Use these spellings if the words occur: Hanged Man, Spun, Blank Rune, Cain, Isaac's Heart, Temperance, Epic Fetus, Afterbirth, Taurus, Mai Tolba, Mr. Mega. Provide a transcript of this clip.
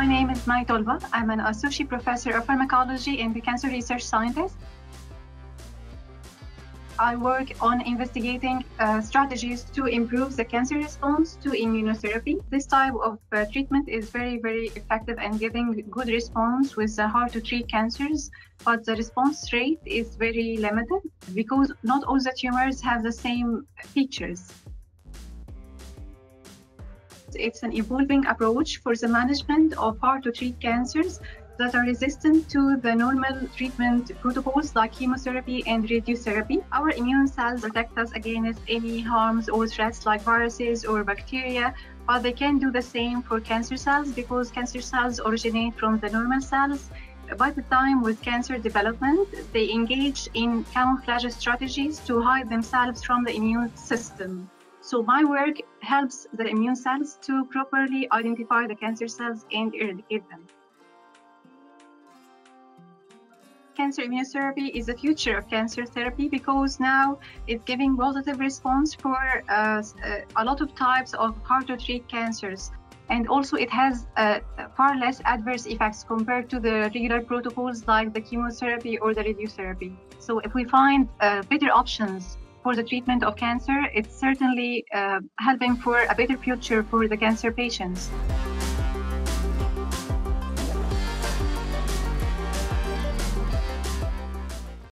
My name is Mai Tolba. I'm an associate professor of pharmacology and the cancer research scientist. I work on investigating strategies to improve the cancer response to immunotherapy. This type of treatment is very effective and giving good response with hard-to-treat cancers, but the response rate is very limited because not all the tumors have the same features. It's an evolving approach for the management of hard-to-treat cancers that are resistant to the normal treatment protocols like chemotherapy and radiotherapy. Our immune cells protect us against any harms or threats like viruses or bacteria, but they can do the same for cancer cells because cancer cells originate from the normal cells. By the time with cancer development, they engage in camouflage strategies to hide themselves from the immune system. So my work helps the immune cells to properly identify the cancer cells and eradicate them. Cancer immunotherapy is the future of cancer therapy because now it's giving positive response for a lot of types of hard-to-treat cancers. And also it has far less adverse effects compared to the regular protocols like the chemotherapy or the radiotherapy. So if we find better options for the treatment of cancer, it's certainly helping for a better future for the cancer patients.